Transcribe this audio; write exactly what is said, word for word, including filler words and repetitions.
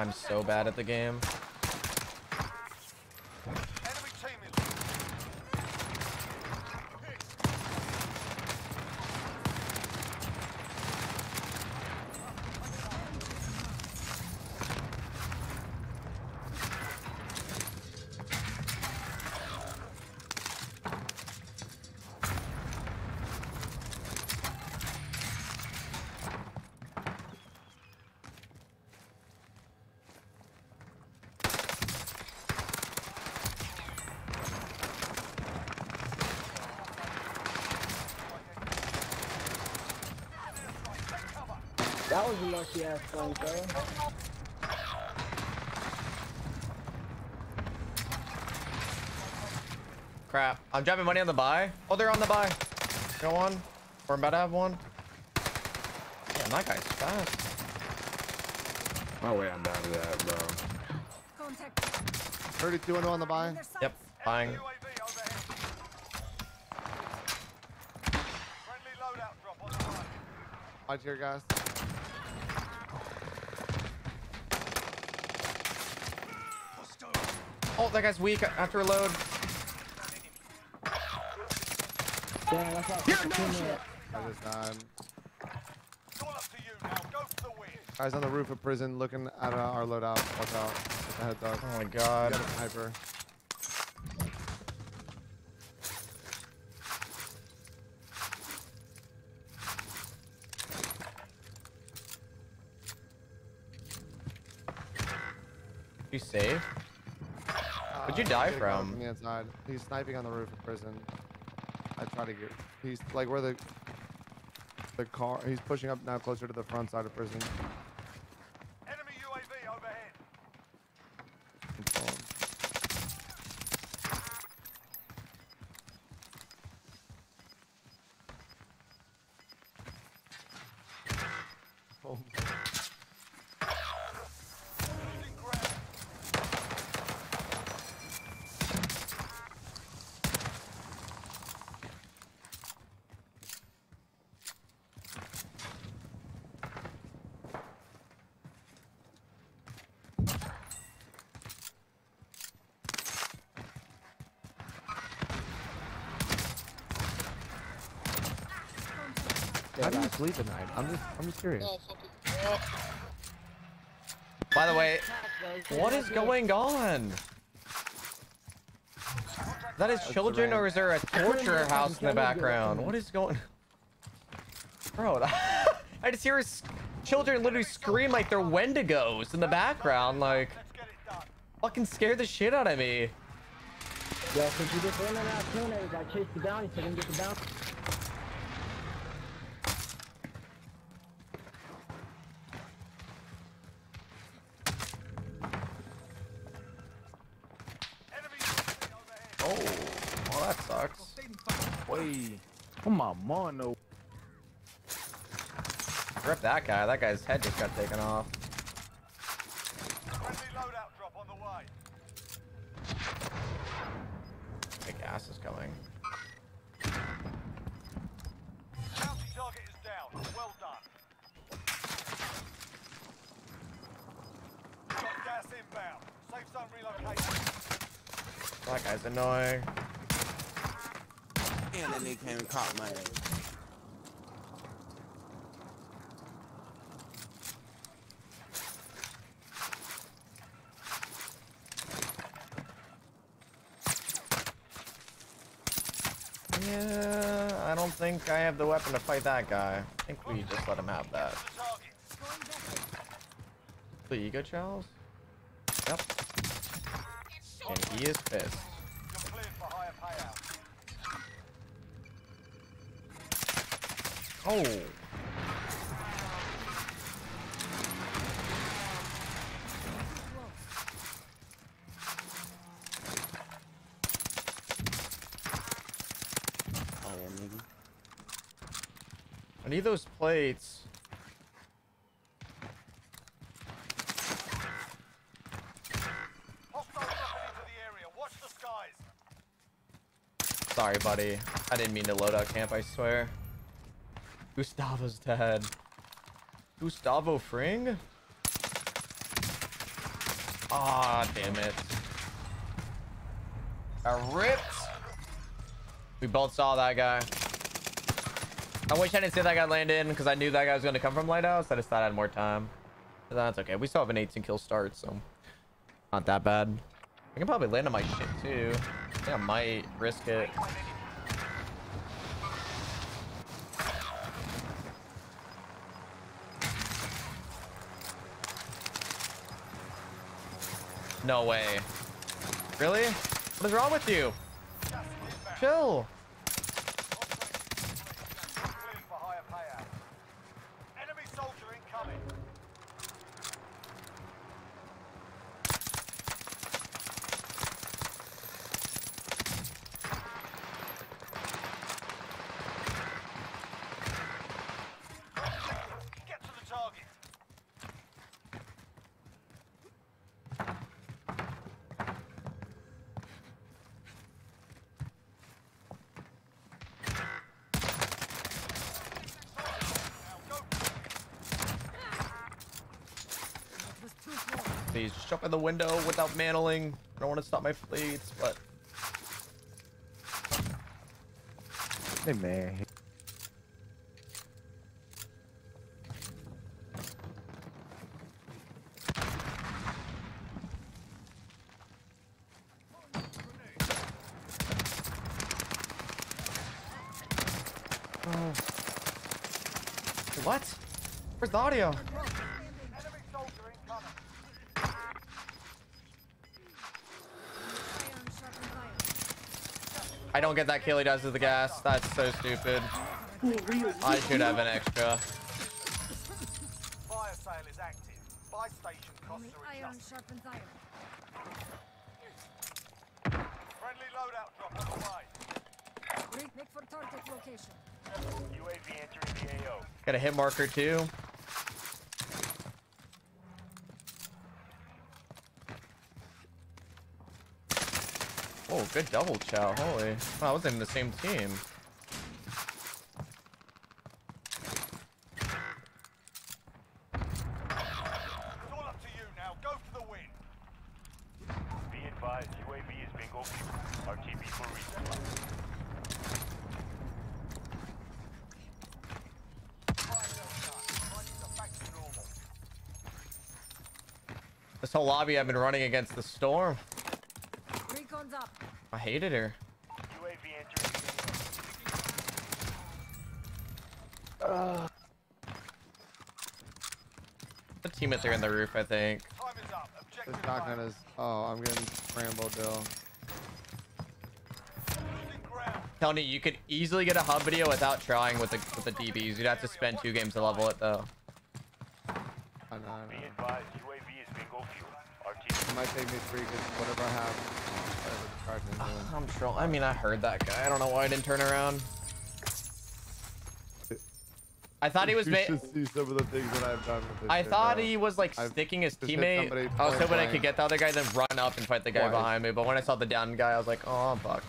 I'm so bad at the game. That was a lucky ass one, bro. Crap. I'm dropping money on the buy. Oh, they're on the buy. Got one. We're about to have one. Damn, that guy's fast. No way I'm down to that, bro. Contact. thirty-two and on the buy. Yep. Buying. Watch here, guys. Oh, that guy's weak. After a load. Damn, that's not yeah, no guys on the roof of prison looking at uh, our loadout. Watch out. The head dog. Oh my god. Got a sniper. You safe? What'd you die from? From the inside. He's sniping on the roof of prison. I try to get. He's like where the the car. He's pushing up now, closer to the front side of prison. Enemy U A V overhead. Oh. How do you sleep at night? I'm just, I'm just curious. By the way, what is going on? That is children, or is there a torture house in the background? What is going? Bro, I just hear children literally scream like they're Wendigos in the background, like fucking scared the shit out of me. Yeah, since you just ran out of teenagers, I chased you down. You couldn't get the bounce. Oh, well, that sucks. Wait, come on, mono. Rip that guy. That guy's head just got taken off. Friendly loadout drop on the way. The gas is coming. Bounty target is down. Well done. Got gas inbound. Safe zone relocation. That guy's annoying. And then he came and caught my ass. Yeah, I don't think I have the weapon to fight that guy. I think we just let him have that. The ego, Charles? Yep. And he is pissed. You're cleared for higher payout. Oh. Oh, yeah, maybe. I need those plates. Sorry, buddy. I didn't mean to load out camp, I swear. Gustavo's dead. Gustavo Fring? Ah, oh, damn it. I ripped. We both saw that guy. I wish I didn't see that guy land in because I knew that guy was going to come from Lighthouse. I just thought I had more time. But that's okay. We still have an eighteen kill start, so not that bad. I can probably land on my shit too. I think I might risk it. No way. Really? What is wrong with you? Chill. Please just jump in the window without mantling. I don't want to stop my fleets, but they may. Oh. What? Where's the audio? I don't get that kill he does with the gas. That's so stupid. I should have an extra. Fire sale is active. Buy station costs are adjusted. Friendly loadout drop on the way. Make for target location. U A V entering the A O. Got a hit marker too. Oh, good double chow. Holy. Wow, I wasn't in the same team. It's all up to you now. Go for the win. Be advised, U A V is being open. R T B for resupply. This whole lobby I've been running against the storm. I hated her. Uh. The teammates are in the roof, I think. This shotgun is. Oh, I'm getting scrambled, Bill. Tony, you could easily get a hub video without trying with the with the D Bs. You'd have to spend two games to level it, though. I know. I know. It might take me three because whatever I have. I'm troll. I mean, I heard that guy. I don't know why I didn't turn around. I thought he was. You should see some of the things that I've done with this I thought bro. He was like I've sticking his teammate. I was hoping I could get the other guy, then run up and fight the guy Why? behind me. But when I saw the down guy, I was like, oh, fuck.